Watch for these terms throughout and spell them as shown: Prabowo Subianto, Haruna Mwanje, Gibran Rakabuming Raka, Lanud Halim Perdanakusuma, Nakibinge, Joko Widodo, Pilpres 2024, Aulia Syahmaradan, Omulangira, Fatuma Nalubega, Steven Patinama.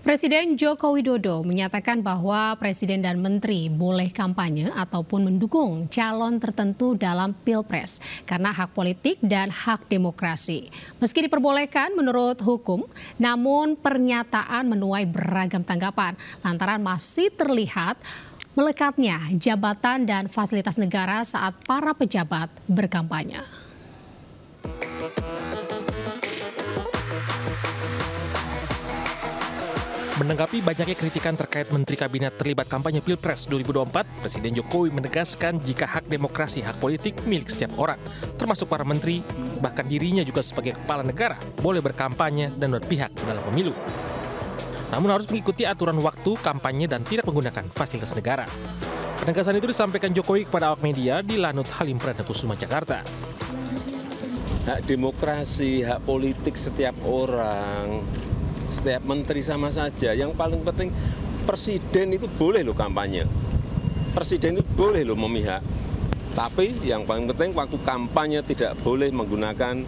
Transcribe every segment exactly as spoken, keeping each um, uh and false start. Presiden Joko Widodo menyatakan bahwa Presiden dan Menteri boleh kampanye ataupun mendukung calon tertentu dalam Pilpres karena hak politik dan hak demokrasi. Meski diperbolehkan menurut hukum, namun pernyataan menuai beragam tanggapan lantaran masih terlihat melekatnya jabatan dan fasilitas negara saat para pejabat berkampanye. Menanggapi banyaknya kritikan terkait Menteri Kabinet terlibat kampanye Pilpres dua ribu dua puluh empat, Presiden Jokowi menegaskan jika hak demokrasi, hak politik milik setiap orang, termasuk para menteri, bahkan dirinya juga sebagai kepala negara, boleh berkampanye dan berpihak dalam pemilu. Namun harus mengikuti aturan waktu, kampanye, dan tidak menggunakan fasilitas negara. Penegasan itu disampaikan Jokowi kepada awak media di Lanud Halim Perdanakusuma, Jakarta. Hak demokrasi, hak politik setiap orang, setiap menteri sama saja. Yang paling penting, presiden itu boleh loh kampanye. Presiden itu boleh loh memihak. Tapi yang paling penting, waktu kampanye tidak boleh menggunakan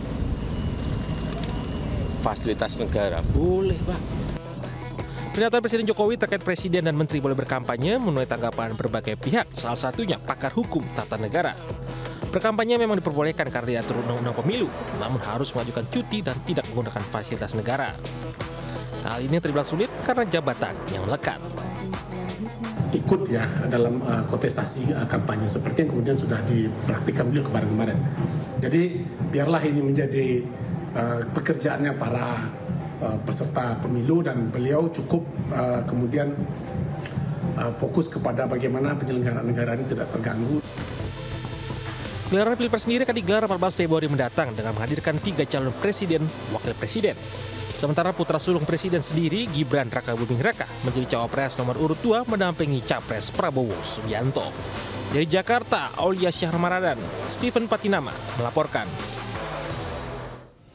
fasilitas negara. Boleh, Pak. Pernyataan Presiden Jokowi terkait presiden dan menteri boleh berkampanye menuai tanggapan berbagai pihak, salah satunya pakar hukum tata negara. Berkampanye memang diperbolehkan karena diatur Undang-Undang Pemilu, namun harus mengajukan cuti dan tidak menggunakan fasilitas negara. Hal ini terbilang sulit karena jabatan yang melekat. Ikut ya dalam uh, kontestasi uh, kampanye seperti yang kemudian sudah dipraktikkan beliau kemarin-kemarin. Jadi biarlah ini menjadi uh, pekerjaannya para uh, peserta pemilu, dan beliau cukup uh, kemudian uh, fokus kepada bagaimana penyelenggaraan negara ini tidak terganggu. Gelaran Pilpres sendiri akan digelar empat belas Februari mendatang dengan menghadirkan tiga calon presiden, wakil presiden. Sementara putra sulung presiden sendiri, Gibran Rakabuming Raka, menjadi cawapres nomor urut dua mendampingi capres Prabowo Subianto. Dari Jakarta, Aulia Syahmaradan, Steven Patinama melaporkan.